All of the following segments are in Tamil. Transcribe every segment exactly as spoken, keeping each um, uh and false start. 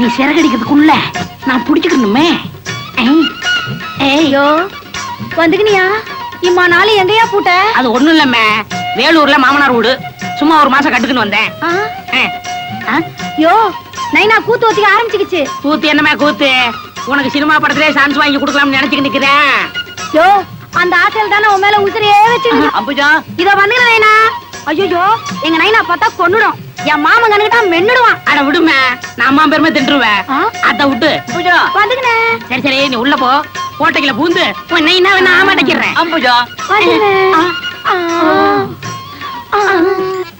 நீ சிறகடிக்கிறதுக்குள்ள நான் பிடிச்சுக்கணுமே. ஐயோ வந்துக்கினியா இம்மா நாளை எங்கயா பூட்ட? அது ஒண்ணும் இல்லம்மா, வேலூர்ல மாமனார் வீடு, சும்மா ஒரு மாசம் கட்டுக்குன்னு வந்தேன். யோ நைனா கூத்து ஒத்திக்க ஆரம்பிச்சுக்கிச்சு. கூத்து என்னமா கூத்து? உனக்கு சினிமா படத்திலே சான்ஸ் வாங்கி கொடுக்கலாம்னு நினைச்சுக்கிட்டு நிக்கிறேன். யோ அந்த ஆசையில தானே உன் மேல உசிரியே வச்சுக்கணும். அம்புஜா இத வந்துக்கிற நைனா. ஐயோ எங்க நைனா பார்த்தா கொன்னுடும், என் மாமன் கணக்கிட்டா மென்னுடுவான். அட விடுமே, நான் அம்மா பெருமை தின்றுவேன். அத விட்டு அம்புஜா வந்துக்கினே. சரி சரி நீ உள்ள போ, கோட்டைக்குள்ள பூந்து உன் நைனா வேணா ஆமாட்டிக்கிறேன். அம்புஜா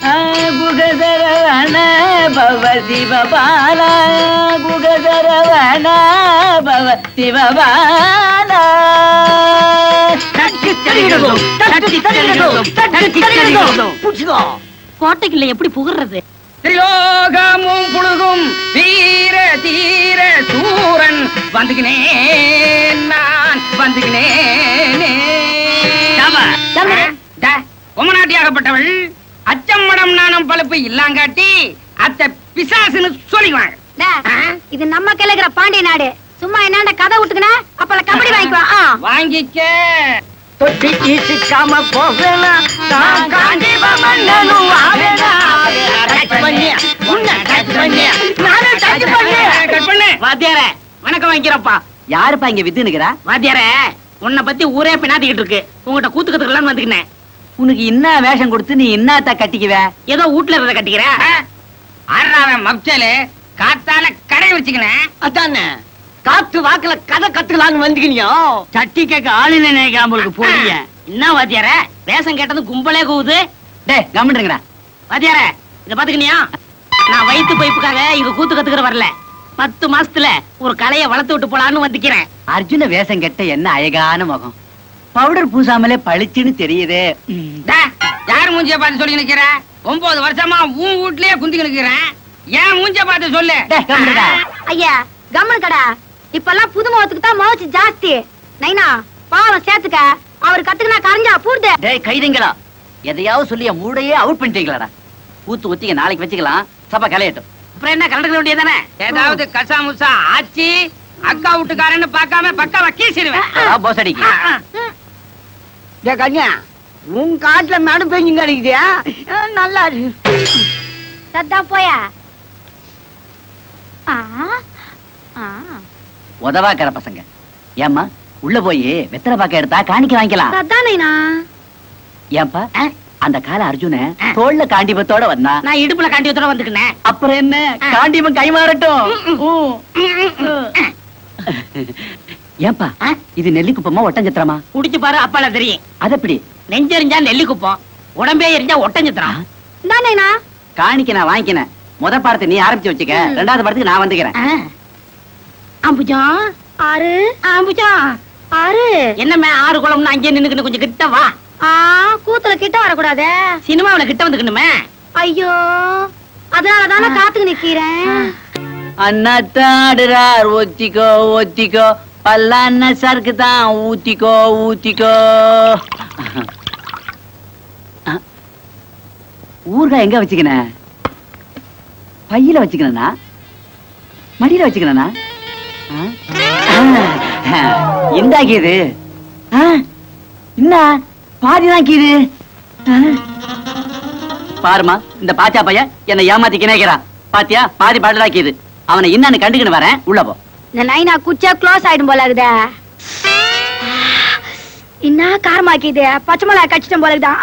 புகதரவன பவ சிவபாலா, புகதரவன பவ சிவபாலா. கோட்டைக்குள்ள எப்படி புகர்றது? திரிலோகமும் புழுகும் வீர தீர சூரன் வந்துகினேன், நான் வந்துகினேனே. உமநாட்டியாகப்பட்டவள் அச்சம்மடம் நாணம் பழுப்பு இல்லாங்காட்டி அத்த பிசாசுன்னு சொல்லிக்குவாங்க. இது நம்ம கிழக்குற பாண்டிய நாடு, சும்மா என்னாண்ட கதை விட்டுக்குனா அப்பல கபடி வாங்கிக்குவா. வாங்கிக்க தொட்டி ஈசிக்காம போகலா தான் காண்டி வமன்னனு ஆவேனா. கட் பண்ணு உன்னை, கட் பண்ணு நானே கட் பண்ணு. கட் பண்ணு வாத்தியாரே வணக்கம் வைக்கிறப்பா. யாருப்பா இங்க வித்து நிக்கிறா? வாத்தியாரே உன்னை பத்தி ஊரே பின்னாத்திக்கிட்டு இருக்கு, உங்ககிட்ட கூத்து கத்துக்கலாம்னு வந்துக்கினேன். உனக்கு என்ன வேஷம் கொடுத்து நீ என்னத்த கட்டிக்குவே? ஏதோ வீட்டுல இருந்த கட்டிக்கிற ஆறாவன் மப்சலு காத்தால கடை வச்சுக்கினேன். அதானே காத்து வாக்குல கதை கத்துக்கலான்னு வந்துக்கினியோ? சட்டி கேட்க ஆளு நினைக்காமலுக்கு போறீங்க. என்ன வாத்தியார வேஷம் கேட்டது கும்பலே கூவுது. டே கவனிக்கிறா வாத்தியார இத பாத்துக்கினியா, நான் வயிற்று பைப்புக்காக இங்க கூத்து கத்துக்கிற வரல, பத்து மாசத்துல ஒரு கலைய வளர்த்து விட்டு போலான்னு வந்துக்கிறேன். அர்ஜுன வேஷம் கேட்ட என்ன அழகான முகம், பவுடர் பூசாமலே பளிச்சுன்னு தெரியுது. யார் மூஞ்சிய பார்த்து சொல்லி நிக்கிற? ஒன்பது வருஷமா உன் வீட்லயே குந்திக்கு நிக்கிறேன், ஏன் மூஞ்சிய பார்த்து சொல்லு. ஐயா கம்மனு கடா, இப்பெல்லாம் புது முகத்துக்கு தான் மோச்சு ஜாஸ்தி. நைனா பாவம் சேர்த்துக்க, அவரு கத்துக்கினா கரைஞ்சா பூர்த்து. டேய் கைதிங்களா எதையாவது சொல்லி என் மூடையே அவுட் பண்ணிட்டீங்களாடா. ஊத்து ஊத்திங்க நாளைக்கு வச்சுக்கலாம், சப்பா கலையட்டும். அப்புறம் என்ன கலந்துக்க வேண்டியதானே? ஏதாவது கசா முசா ஆச்சு அக்கா வீட்டுக்காரன்னு பாக்காம பக்காவா கீசிடுவேன். போஸ் அடிக்கு கன்யா, உன் காட்டுல மனு பெஞ்சு கிடைக்குதியா? நல்லா இருக்கு போயா. உதவாக்கிற பசங்க ஏமா உள்ள போய் வெத்தலை பாக்க எடுத்தா காணிக்க வாங்கிக்கலாம். ஏன்பா அந்த கால அர்ஜுன தோல்ல காண்டிபத்தோட வந்தா, நான் இடுப்புல காண்டிபத்தோட வந்துக்கினேன். அப்புறம் என்ன காண்டிபம் கை மாறட்டும். ஏன்பா இது நெல்லி குப்பமா ஒட்டஞ்சத்திரமா? குடிச்சு பாரு அப்பால தெரியும். அதப்படி நெஞ்செறிஞ்சா நெல்லி குப்பம், உடம்பே எரிஞ்சா ஒட்டஞ்சத்திரம். காணிக்க நான் வாங்கிக்கினேன். முத பாடத்தை நீ ஆரம்பிச்சு வச்சுக்க, ரெண்டாவது பாடத்துக்கு நான் வந்துக்கிறேன். ஆம்புஜா ஆறு, ஆம்புஜா ஆறு. என்னமே ஆறு குளம்னு அங்கே நின்னுக்குன்னு கொஞ்சம் கிட்ட வா. கூத்துல கிட்ட வரக்கூடாது, சினிமாவில கிட்ட வந்துக்கணுமே. ஐயோ அதனாலதான காத்துக்கு நிக்கிறேன். அண்ணாத்தாடுறார் ஒத்திக்கோ ஒத்திக்கோ, பல்லான சருக்கு தான் ஊத்திக்கோ ஊத்திக்கோ. ஊர்கா எங்க வச்சுக்கின? பையில வச்சுக்கணா, மடியில வச்சுக்கணா? எந்த கீது என்ன பாதிதான் கீது? பாருமா இந்த பாச்சா பையன் என்னை ஏமாத்தி கிணைக்கிறான். பாத்தியா பாதி பாடலாக்கியது, அவனை என்னன்னு கண்டுக்கிட்டு வரேன். உள்ள போ. நைனா குச்சா க்ளோஸ் ஆயிடும் போல இருக்குதா, என்ன காரமாக்கிது? பச்சை மிளகாய் கடிச்சிட்டோம் போல இருக்குதா.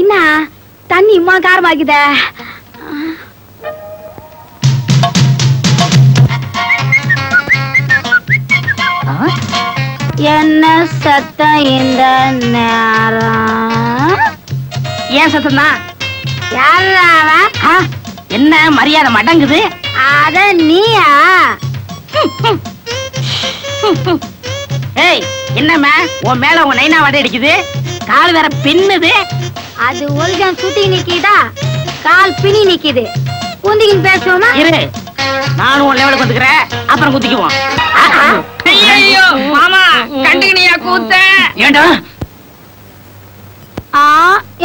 என்ன தண்ணி இம்மா காரமாக்குதே. என்ன சத்தம் இந்த நேரம்? ஏன் சத்தம் தான்? என்ன மரியாதை மடங்குது? அத நீயா? ஏய் என்னம்மா உன் மேல உன் நைனா வடை அடிக்குது, கால் வேற பின்னுது. அது ஒழுங்கம் சுட்டி நிக்கிதா, கால் பின்னி நிக்குது. குந்திக்கின்னு பேசுவோமா? இரு நானும் உன் லெவலுக்கு வந்துக்கிறேன், அப்புறம் குத்திக்குவோம். ஐயோ மாமா கண்டுக்கினியா கூத்த? ஏண்டா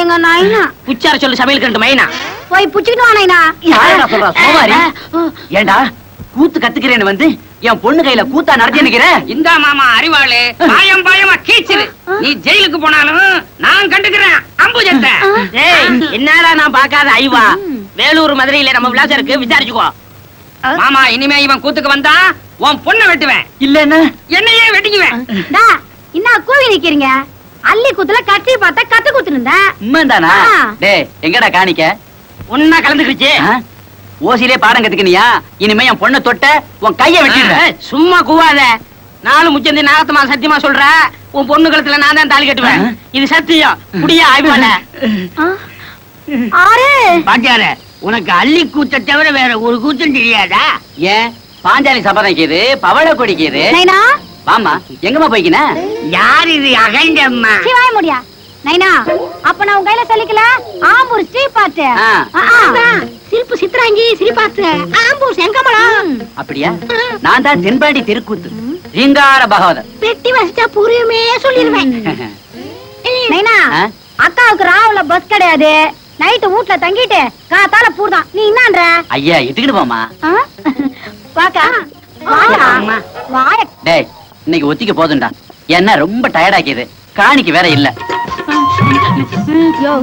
எங்க நாயினா புச்சார சொல்லு சமையல் கண்டு மைனா போய் புச்சிட்டு வா நாயினா யாரடா சொல்றா சோவாரி ஏண்டா கூத்து கத்துக்கிறேன்னு வந்து என் பொண்ணு கையில கூத்தா நடந்து நிக்கிற இந்த மாமா அறிவாளே பாயம் பாயமா கீச்சிரு நீ ஜெயிலுக்கு போனாலும் நான் கண்டுக்கிறேன் அம்புஜத்த ஏய் என்னடா நான் பார்க்காத ஐவா வேலூர் மதுரையில நம்ம விலாசருக்கு விசாரிச்சுக்கோ மாமா இனிமே இவன் கூத்துக்கு வந்தா உன் பொண்ணை வெட்டுவேன் இல்லன்னா என்னையே வெட்டிக்குவேன் டா இன்னா கூவி நிக்கிறீங்க அல்லி குத்துல கட்டி பார்த்தா கத்து குத்துனடா உம்மாண்டானா டேய் எங்கடா காணிக்க ஒண்ணா கலந்துக்கிச்சு ஓசிலே பாடம் கத்துக்கினியா இனிமே என் பொண்ண தொட்ட உன் கையை வெட்டிடுறேன் சும்மா கூவாத நாலு முச்சந்தி நாகத்தமா சத்தியமா சொல்ற உன் பொண்ணு கழுத்துல நான் தான் தாலி கட்டுவேன் இது சத்தியம் புடியா ஆயிவால ஆரே பாக்கியாரே உனக்கு அல்லி கூத்த தவிர வேற ஒரு கூத்தும் தெரியாதா ஏ பாஞ்சாலி சபதக்கிது பவள கொடிக்குது நைனா வாமா எங்கம்மா போய்க்கின யார் இது அகண்டம்மா சிவாய முடியா நைனா அப்ப நான் உன் கையில சலிக்கல ஆம்பூர் ஸ்ரீ பாத்து சிரிப்பு சித்ராங்கி ஸ்ரீ பாத்து ஆம்பூர் செங்கமலா அப்படியா நான் தான் தென்பாடி திருக்கூத்து ரீங்கார பகவதர் பெட்டி வச்சா புரியுமே சொல்லிருவேன் நைனா அக்காவுக்கு ராவுல பஸ் கிடையாது நைட் வீட்ல தங்கிட்டு காத்தால பூர்தான் நீ என்னன்ற ஐயா எதுக்குடு போமா பாக்கா வாடா வாடா டேய் இன்னைக்கு ஒத்திக்கு போதும்டா என்ன ரொம்ப டயர்ட் ஆக்கிது காணிக்கு வேற இல்ல யோ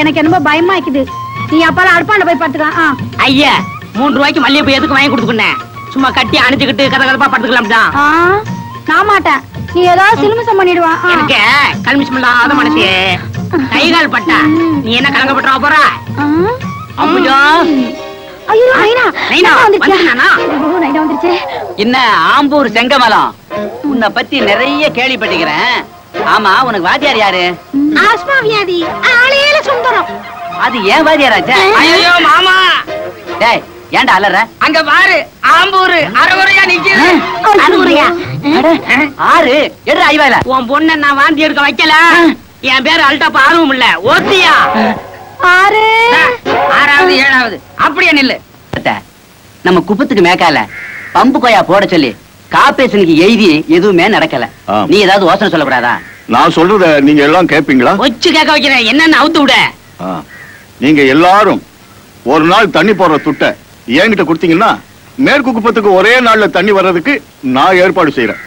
எனக்கு ரொம்ப பயமா இருக்குது நீ அப்பால அர்ப்பாண்ட போய் பாத்துக்கலாம் ஐயா மூன்று ரூபாய்க்கு மல்லிகை பூ எதுக்கு வாங்கி கொடுத்துக்குனே சும்மா கட்டி அணிஞ்சிக்கிட்டு கத கதப்பா படுத்துக்கலாம்டா நான் மாட்டேன் நீ ஏதோ சிலுமிசம் பண்ணிடுவா எனக்கு கல்மிஷம் இல்லாத மனசு கை கால் பட்டா நீ என்ன கலங்க பட்டறா போறா அம்மா ஐயோ நைனா நைனா வந்துட்டானா நைனா வந்துச்சே என்ன ஆம்பூர் செங்கமலம் உன்னை பத்தி நிறைய கேள்விப்பட்டிக்கிறேன் ஆமா உனக்கு வாத்தியார் யாரு ஆஸ்மா வியாதி ஆளேல சுந்தரம் அது ஏன் வாத்தியாராச்சே ஐயோ மாமா டேய் ஏன்டா அலற அங்க பாரு ஆம்பூர் அறகுறையா நிக்குது அறகுறையா அட ஆறு எடா ஐவால உன் பொண்ண நான் வாந்தி எடுக்க வைக்கல என் பேர் அல்டாப் ஆறுவும் இல்ல ஓசியா ஆறு ஆறாவது ஏழாவது அப்படியே நில்லு நம்ம குப்பத்துக்கு மேக்கால பம்பு கோயா போட சொல்லி காப்பேசனுக்கு எழுதி எதுவுமே நடக்கல நீ ஏதாவது யோசனை சொல்லக்கூடாதா நான் சொல்றத நீங்க எல்லாம் கேட்பீங்களா வச்சு கேட்க வைக்கிறேன் என்னன்னு அவுத்து விட நீங்க எல்லாரும் ஒரு நாள் தண்ணி போடுற துட்ட ஏங்கிட்ட கொடுத்தீங்கன்னா மேற்கு குப்பத்துக்கு ஒரே நாள்ல தண்ணி வர்றதுக்கு நான் ஏற்பாடு செய்யறேன்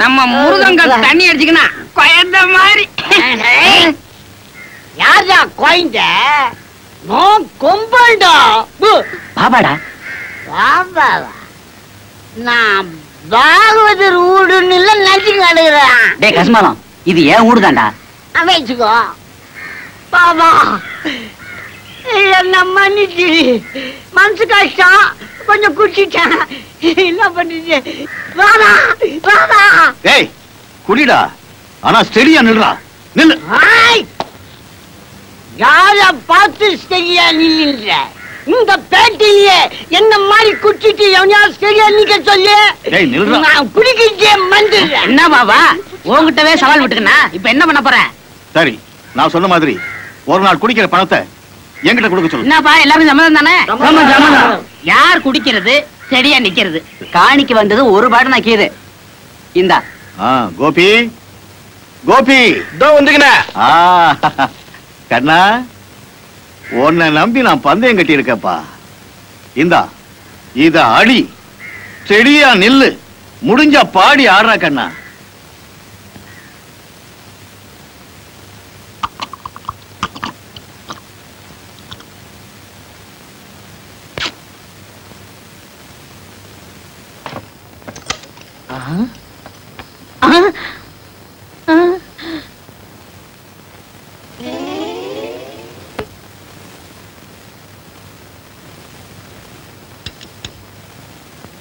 நம்ம முருகங்க தண்ணி அடிச்சுக்கனா கொயந்த மாதிரி யாரா கொயந்த நோ கொம்பண்டா பாபாடா பாபாவா நான் பாகவதர் ஊடுன்னு இல்ல நஞ்சு கடுகிறான் டேய் கஸ்மாலம் இது ஏன் ஊடுதான்டா அமைச்சுக்கோ பாபா என்ன மன்னிச்சு மனசு கஷ்டம் கொஞ்சம் குடிச்சிட்டேன் என்ன பண்ணிச்சு வாடா வாடா டேய் குடிடா ஆனா ஸ்டெடியா நில்றா நில்லு யாரை பார்த்து ஸ்டெடியா நில்லுன்ற இந்த பேட்டையே என்ன மாதிரி குடிச்சிட்டு எவனையாவது ஸ்டெடியா நிக்க சொல்லு நான் குடிக்கிட்டே மந்துடுறேன் என்ன பாபா உங்ககிட்டவே சவால் விட்டுக்கண்ணா இப்ப என்ன பண்ண போறேன் சரி நான் சொன்ன மாதிரி ஒரு நாள் குடிக்கிற பணத்தை என்கிட்ட கொடுக்க சொல்லு என்னப்பா எல்லாரும் சம்மதம் தானே யார் குடிக்கிறது செடியா நிக்கிறது காணிக்கு வந்தது ஒரு பாடம் நாக்கியது இந்தா கோபி கோபி இதோ வந்துக்கினே கண்ணா உன்னை நம்பி நான் பந்தயம் கட்டி இருக்கப்பா இந்தா இத அடி செடியா நில்லு முடிஞ்சா பாடி ஆடுறா கண்ணா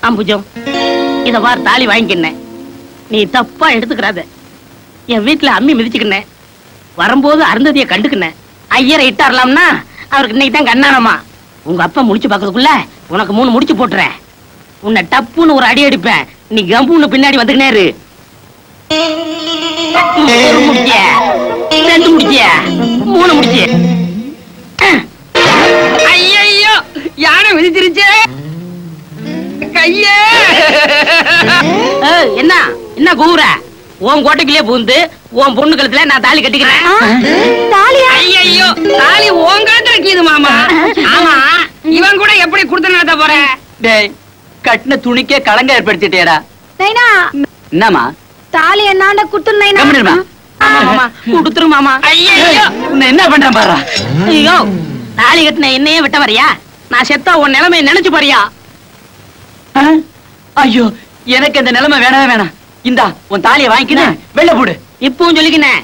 அம்புஜம் இத வார் தாலி வாங்கிக்கினேன் நீ தப்பா எடுத்துக்கிறாத என் வீட்டுல அம்மி மிதிச்சுக்கினேன் வரும்போது அருந்ததிய கண்டுக்கினேன் ஐயரை இட்டாரலாம்னா அவருக்கு இன்னைக்கு தான் கண்ணானமா உங்க அப்பா முடிச்சு பார்க்கறதுக்குள்ள உனக்கு மூணு முடிச்சு போட்டுறேன் உன்னை டப்புன்னு ஒரு அடி அடிப்பேன் நீ கம்புன்னு பின்னாடி வந்துக்கினேரு ரெண்டு முடிச்சிய மூணு முடிச்சு ஐயோ யானை மிதிச்சிருச்சே ஐயே ஏய் என்ன என்ன கூற உன் கோட்டைக்குள்ளே பூந்து உன் பொண்ணு கழுத்துல நான் தாலி கட்டிக்கிறேன். தாலியா? ஐயோ தாலி உன் கழுத்துல இருக்குது மாமா. ஆமா இவன் கூட எப்படி குடுத்து நடத்த போற? டேய் கட்டின துணிக்கே கலங்க ஏற்படுத்திட்டேடா. நைனா என்னம்மா தாலி என்னாண்ட குடுத்து நைனா? கம்மிடுமா. ஆமா மாமா குடுத்துரு மாமா. ஐயோ உன்னை என்ன பண்றேன் பாரு. ஐயோ தாலி கட்டின என்னையே விட்ட வரியா? நான் செத்தா உன் நிலைமையை நினைச்சு பாரியா? ஐயோ எனக்கு இந்த நிலைமை வேணவே வேணாம். இந்தா உன் தாலியை வாங்கிக்கினேன் வெள்ள போடு. இப்பவும் சொல்லிக்கினேன்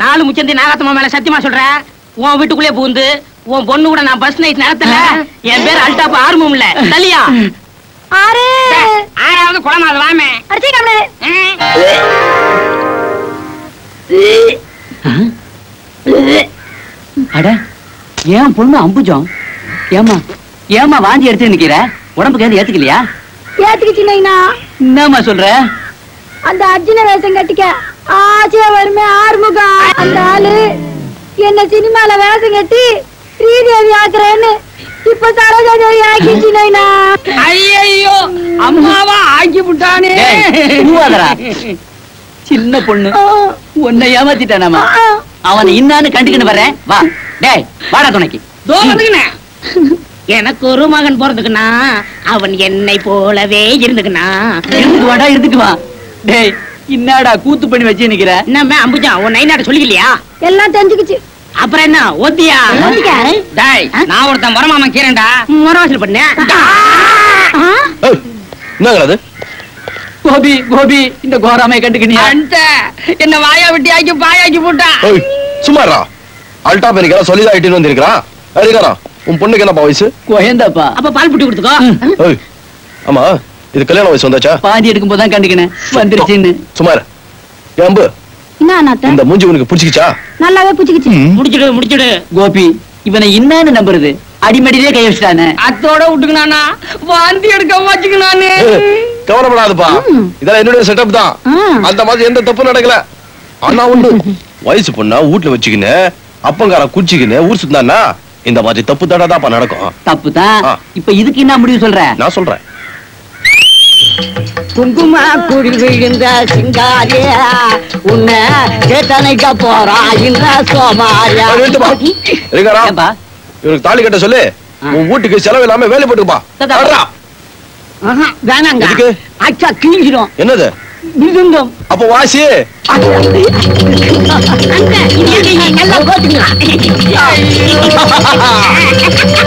நாலு முச்சந்தி நாகாத்தம்மா மேல சத்தியமா சொல்றேன். உன் வீட்டுக்குள்ளே பூந்து உன் பொண்ணு கூட நான் பஸ் நைட் நடத்தல. என் பேர் அல்டாப் ஆர்மும் இல்ல தலியா. ஆறு ஆறாவது குளமா அது வாமே அடிச்சு கம்ளே. அட ஏன் பொண்ணு அம்புஜம் ஏமா ஏமா வாந்தி எடுத்து நிக்கிற? உடம்புக்கு எது ஏத்துக்கலையா? ஏத்துக்கிச்சு நைனா. என்னம்மா சொல்ற? அந்த அர்ஜுன வேஷம் கட்டிக்க ஆச்சே வருமே ஆறுமுகம் அந்த ஆளு என்ன சினிமால வேஷம் கட்டி ஸ்ரீதேவி ஆக்குறேன்னு இப்ப சரோஜாதேவி ஆக்கிச்சு நைனா. ஐயோ அம்மாவா ஆக்கி விட்டானே. சின்ன பொண்ணு உன்னை ஏமாத்திட்டானாமா. அவனை இன்னான்னு கண்டுக்கிட்டு வரேன் வா. டேய் வாடா துணைக்கு. எனக்கு ஒரு மகன் போறதுக்குண்ணா அவன் என்னை போலவே இருந்துக்குண்ணா. இருந்து வாடா இருந்துக்குவா. டேய் இன்னாடா கூத்து பண்ணி வச்சு நிக்கிற? நம்ம அம்புஜா உன் நைனாட்ட சொல்லிக்கலையா? எல்லாம் தெரிஞ்சுக்குச்சு. அப்புறம் என்ன ஓத்தியா? டேய் நான் ஒருத்தன் வரமாமா கீரண்டா மரவாசல் பண்ணேன். என்னங்களா அது? கோபி கோபி இந்த கோராமையை கண்டுக்கினியா? அந்த என்ன வாயா விட்டி ஆக்கி பாயாக்கி போட்டா. சும்மாடா அல்டா பண்ணிக்கலாம் சொல்லி தான் ஐட்டின்னு வந்திருக்கிறா. அதுக்காரா உன் பொண்ணுக்கு என்னப்பா வயசு? கோயந்தாப்பா. அப்ப பால் புட்டி கொடுத்துக்கோ. ஆமா இது கல்யாண வயசு வந்தாச்சா? பாதி எடுக்கும் போது தான் கண்டுக்கினேன் வந்துருச்சுன்னு. சுமார் ஏம்பு என்ன அண்ணாத்த இந்த மூஞ்சி உனக்கு பிடிச்சிச்சா? நல்லாவே பிடிச்சிச்சு. முடிச்சிடு முடிச்சிடு. கோபி இவனை இன்னானு நம்புறது அடிமடியிலே கை வச்சிட்டானே. அத்தோட விட்டுக்கனானா வாந்தி எடுக்க வச்சுக்கனானே. கவலைப்படாதப்பா இதெல்லாம் என்னுடைய செட்டப் தான். அந்த மாதிரி எந்த தப்பு நடக்கல. ஆனா ஒண்ணு வயசு பொண்ணா வீட்டுல வச்சுக்கினு அப்பங்கார குச்சிக்கினு ஊர் சுத்தானா இந்த மாதிரி தப்பு தடாதாப்பா நடக்கும். தப்பு தான். இப்ப இதுக்கு என்ன முடிவு சொல்ற? நான் சொல்றேன். குங்குமா குடி விழுந்த சிங்காரியா உன்னை கேட்டனைக்க போறா இந்த சோமாரியா. இவனுக்கு தாலி கட்ட சொல்லு. உன் வீட்டுக்கு செலவு இல்லாம வேலை போட்டுப்பா. வேணாங்க அச்சா கிழிஞ்சிடும். என்னது விழுந்தும் அப்ப வாசி போட்டுங்க.